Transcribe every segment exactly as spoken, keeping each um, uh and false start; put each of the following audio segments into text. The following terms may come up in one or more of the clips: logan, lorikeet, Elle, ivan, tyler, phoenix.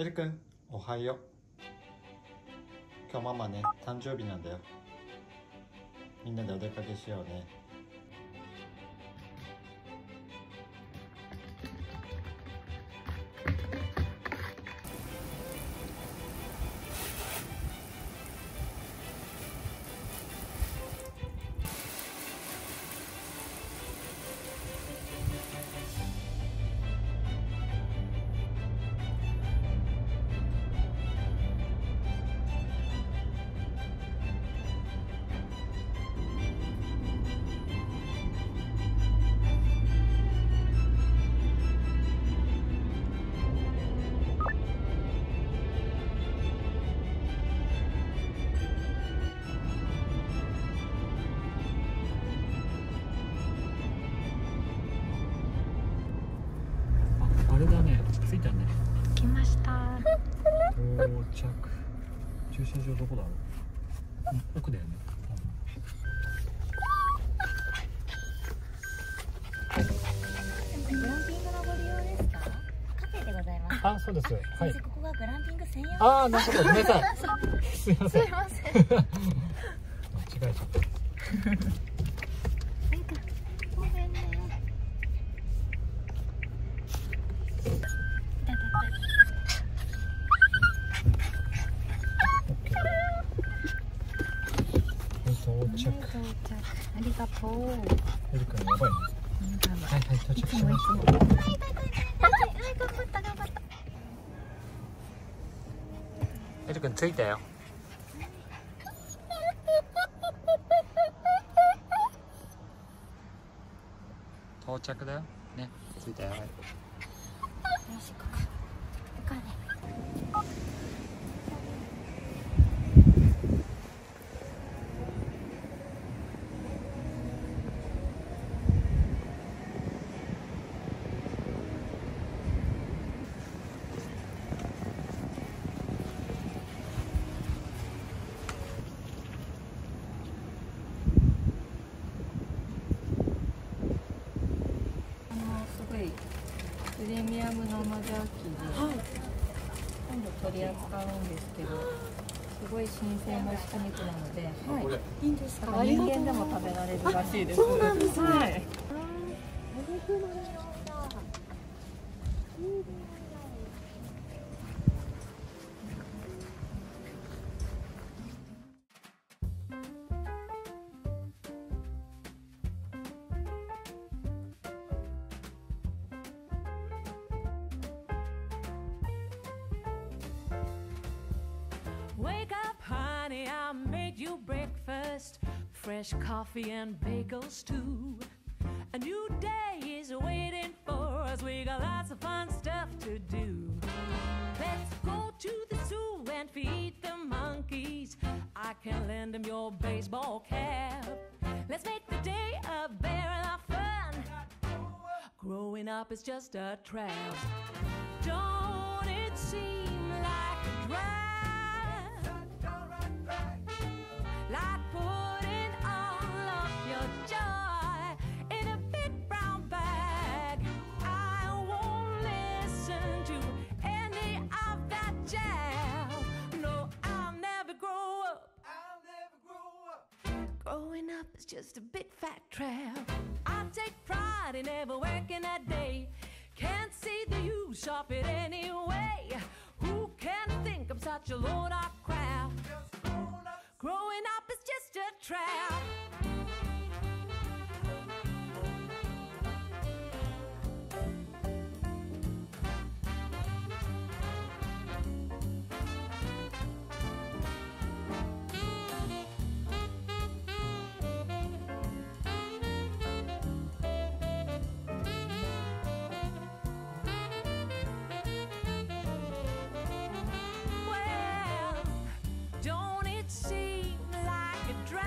エルくん、おはよう。今日ママね、誕生日なんだよ。みんなでお出かけしようね。駐車場どこだろう、うん、奥だよね。グランピングのご利用ですか？カフェでございます。あ、そうです。はい。ここがグランピング専用。ああ、なるほど。ごめんなさい。すみません。すみません。間違えちゃった。ありがとう。エル君やばいね。はいはい、到着しました。はいはいはいはい、頑張った頑張った。エル君着いたよ。到着だよ。ね、着いたよ。よし、ここ。ここね。プレミアム生ジャーキーで今度取り扱うんですけど、すごい新鮮な鹿肉なので、はい、いいんですか？人間でも食べられるらしいです。そうなんですね。はい。Wake up, honey, I made you breakfast. Fresh coffee and bagels, too. A new day is waiting for us. We got lots of fun stuff to do. Let's go to the zoo and feed the monkeys. I can lend them your baseball cap. Let's make the day a barrel of fun. Growing up is just a trap. Don't it seem like a drag?Like putting all of your joy in a big brown bag. I won't listen to any of that jazz. No, I'll never grow up. I'll never grow up. Growing up is just a big fat trap. I take pride in never working a day. Can't see the use of it anyway. Who can think I'm such a load of crap? Growing up is just a trap. Well, don't it seem like a drag?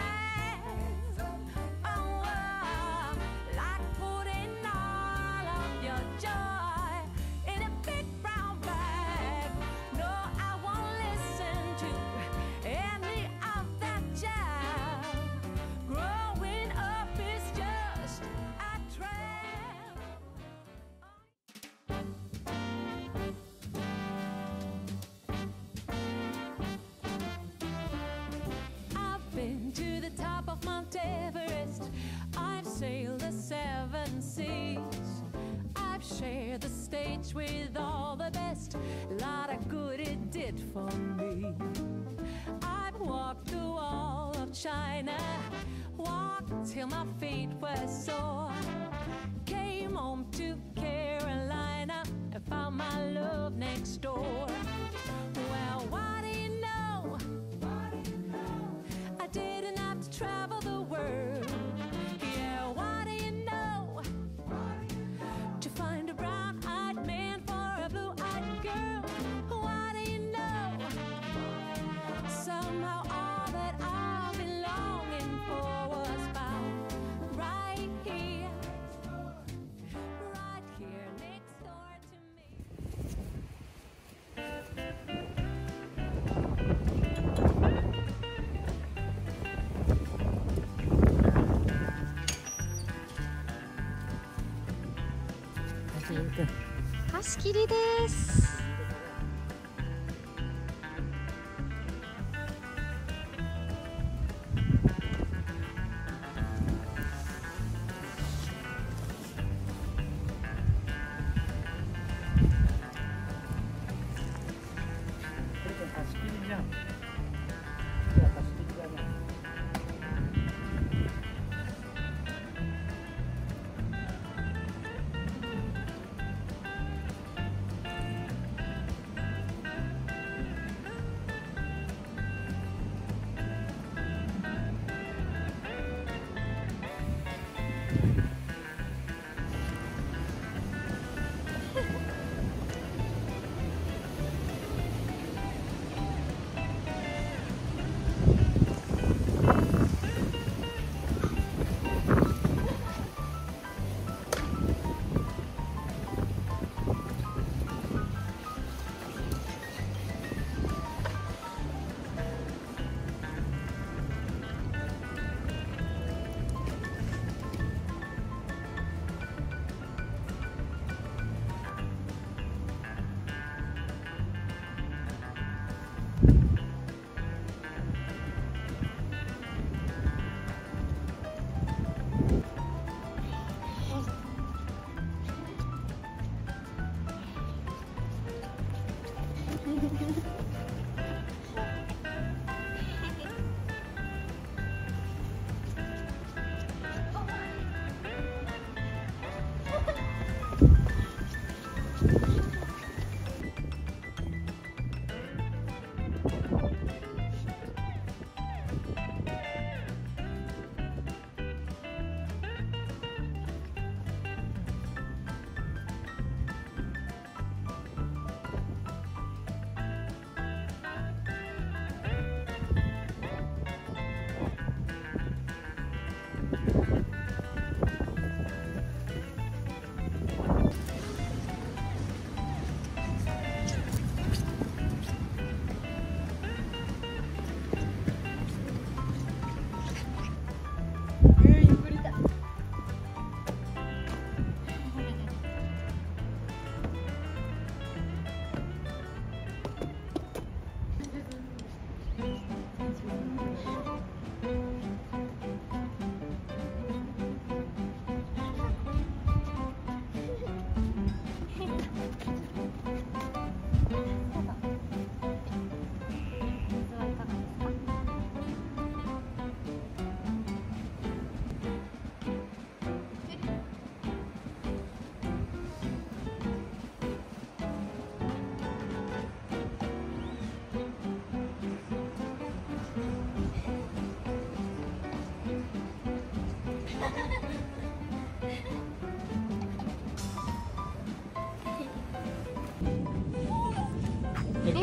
touch with all the best. A lot of good it did for me. I've walked the wall of China, walked till my feet were sore. Came home to Carolina and found my love next door. Well, why do you know? Why do you know? I didn't have to travel the world. Yeah, why do you know? Why do you know? To find a brown-eyed man for a blue-eyed girl. Why do you know? Somehow all that I've been longing for was found right here, right here next door to me.貸し切りです。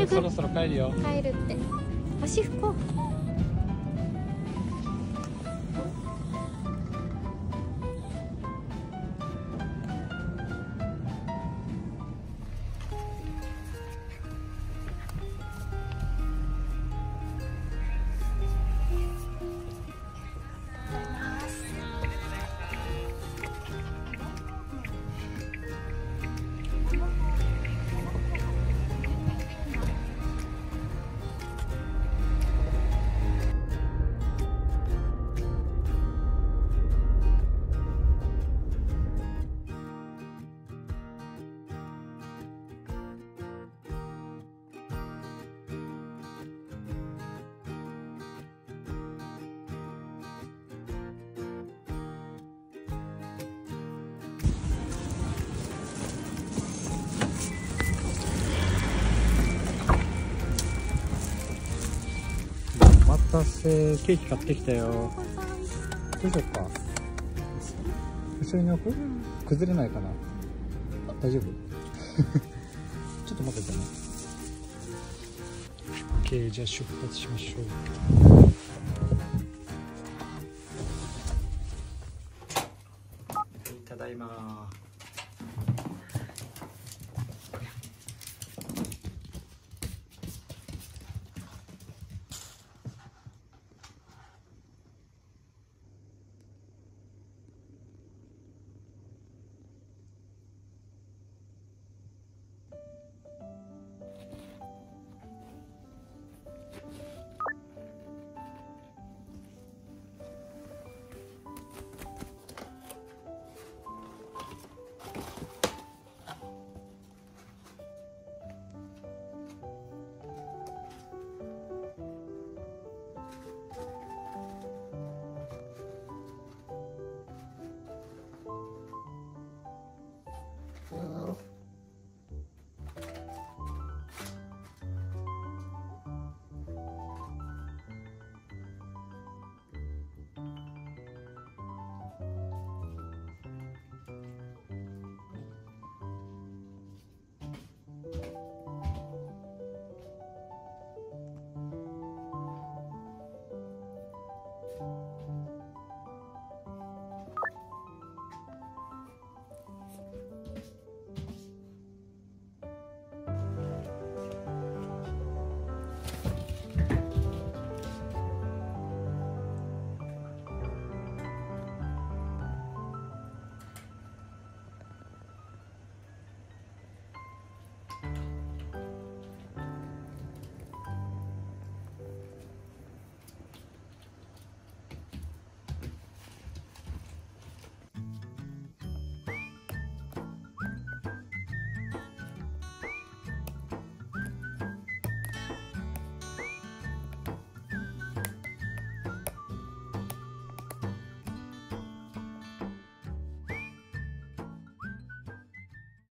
そろそろ帰るよ。帰るって。足拭こう。たせ、ケーキ買ってきたよ。どうしようか。後ろに置く？崩れないかな。大丈夫？ちょっと待っててね。OK、じゃあ出発しましょう。